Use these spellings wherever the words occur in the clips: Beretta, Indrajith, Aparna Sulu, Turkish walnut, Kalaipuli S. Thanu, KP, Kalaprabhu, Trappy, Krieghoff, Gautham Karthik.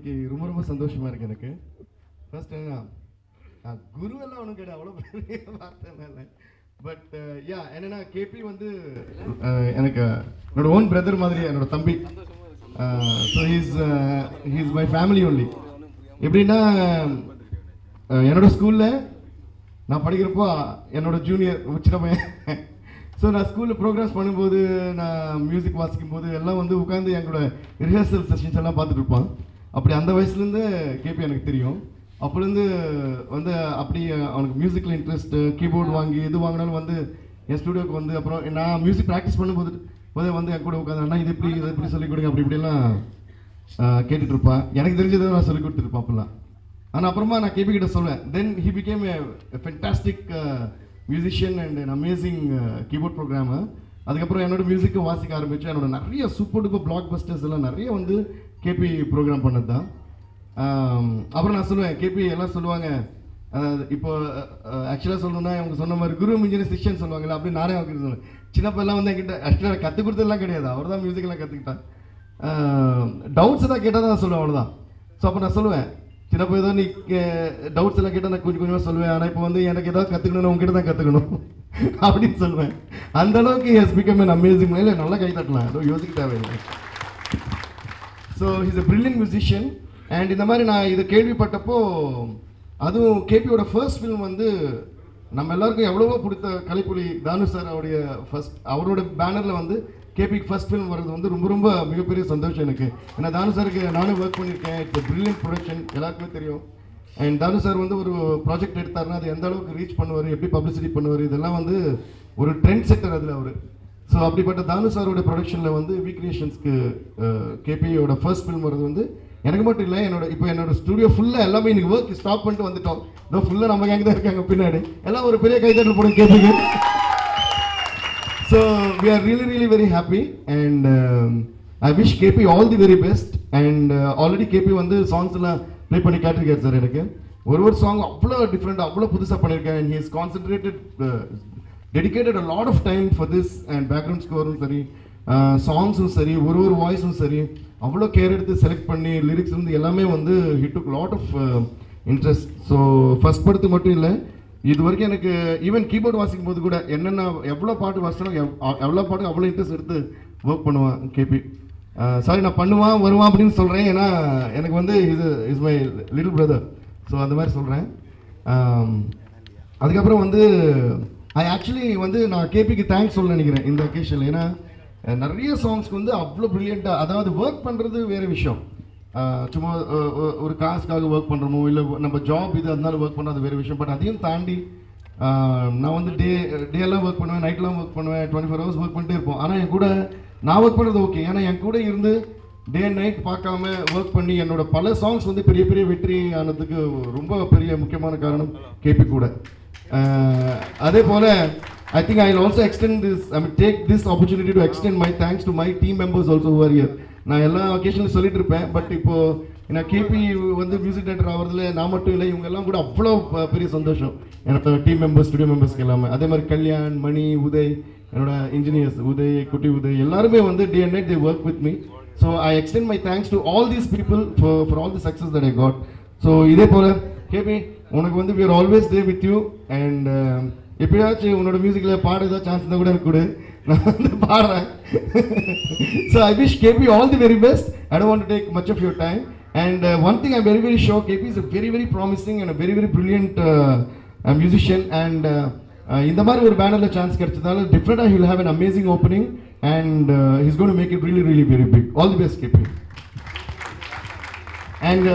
But yeah, KP my own brother, so he's my family only. In school, I junior. So na school programs music rehearsal sessions KP musical interest, keyboard studio music practice then he became a fantastic musician and an amazing keyboard programmer. Adikapra music super blockbusters KP program. Aparna Sulu, KP, all Suluanga. Actually, Soluna, Guru Minjani Session Solanga. Apni Nare Agri China Pella onda kita actually Kathipurtha la kadiyada. Orda music la kathikta. Doubts da kita da Sulu orda. So Aparna Sulu China Pella ni doubts la kita na kuch Sulu ana ipo onda yana kita kathikno na ongkita kathikno. Apni Sulu. Andalo ki has become an amazing man. Nalla kaitatla. Do music tawe. So he's a brilliant musician. And in the Marina, the KP Patapo, Adu KP or first film on the Namalarka, Avlova put the Kalipuli, Danusar, our first, our banner on the KP first film was on the Rumurumba, Mugapuri Sandoshanaka, and a Danusar, non work on it's a brilliant production, Elakmatrio, and Danusar on the project at Tarna, the Andalok reach Panori, every publicity Panori, the Lavanda, or a trend sector. So, Abdi Pata Danusar production Lavanda, We Creations KP or first film was I am going to studio full of work. Stop and on the top. No full of so, we are really, really very happy. And I wish KP all the very best. And already KP on the songs play Pani Katrika. One song is different, and he has concentrated, dedicated a lot of time for this and background score. Songs and sari, one voice and sari. Avlo care to select panni lyrics and the Elame. He took a lot of interest. So first part to Matilla, even keyboard was in both good. Enna Avla part was Avla interest at the work Panua KP. Sorry, na Panua, Varua Prin Solray, and Anagonde is my little brother. So Adamar Solray. Adikapra, I actually KP thanks Solanigra in the occasion. And நிறைய songs வந்து அவ்ளோ brilliant-ஆ அதாவது work பண்றது வேற விஷயம் சும்மா ஒரு காஸ்காக work பண்றோமோ இல்ல நம்ம job இது அதனால work பண்றது வேற விஷயம் பட் அதையும் தாண்டி நான் வந்து டே எல்லாம் work பண்ணுவேன் night எல்லாம் work பண்ணுவேன் 24 hours work பண்ணிட்டே இருப்போம் ஆனா என் கூட நான் work பண்றது ஓகே ஏனா என் கூட இருந்து டே நைட் பார்க்காம work பண்ணி என்னோட பல songs வந்து பெரிய பெரிய வெற்றி ஆனதுக்கு ரொம்ப பெரிய முக்கியமான காரணம் கேபி கூட அதே போல I think I'll also extend this, I mean, take this opportunity to extend my thanks to my team members also who are here. I will occasionally solid repair, but if KP the music director, I team members, studio members, Kalyan, Mani, Uday, engineers, Uday, Kuti Uday, day and night they work with me. So I extend my thanks to all these people for all the success that I got. So, KP, we are always there with you and if you have a music, you can chance to so I wish KP all the very best. I don't want to take much of your time. And one thing I'm very, very sure, KP is a very, very promising and a very, very brilliant musician. And in the banner chance, different, he'll have an amazing opening. And he's going to make it really, really very big. All the best, KP. And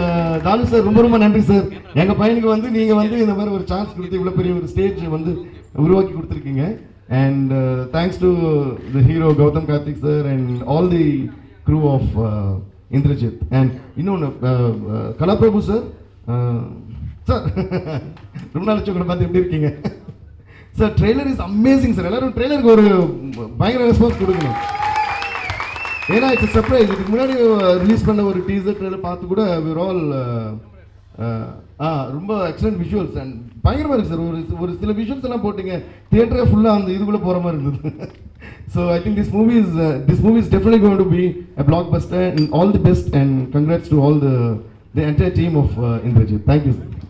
Dalu sir, Rumba Nandri sir, enga payanuku vandu neenga vandu indha mari oru chance kuduthu ivlo periya oru stage vandu uruvaki kuduthirkeenga and thanks to the hero Gautham Karthik sir and all the crew of Indrajith and Kalaprabhu sir sir Rumnal chokku paathu eppadi irkeenga sir trailer is amazing sir ellarum trailer ku oru bayangara response kudukanum. It's a surprise. If you release a teaser trailer, we're all excellent visuals and visuals. So I think this movie is definitely going to be a blockbuster and all the best and congrats to all the the entire team of Indrajith. Thank you, sir.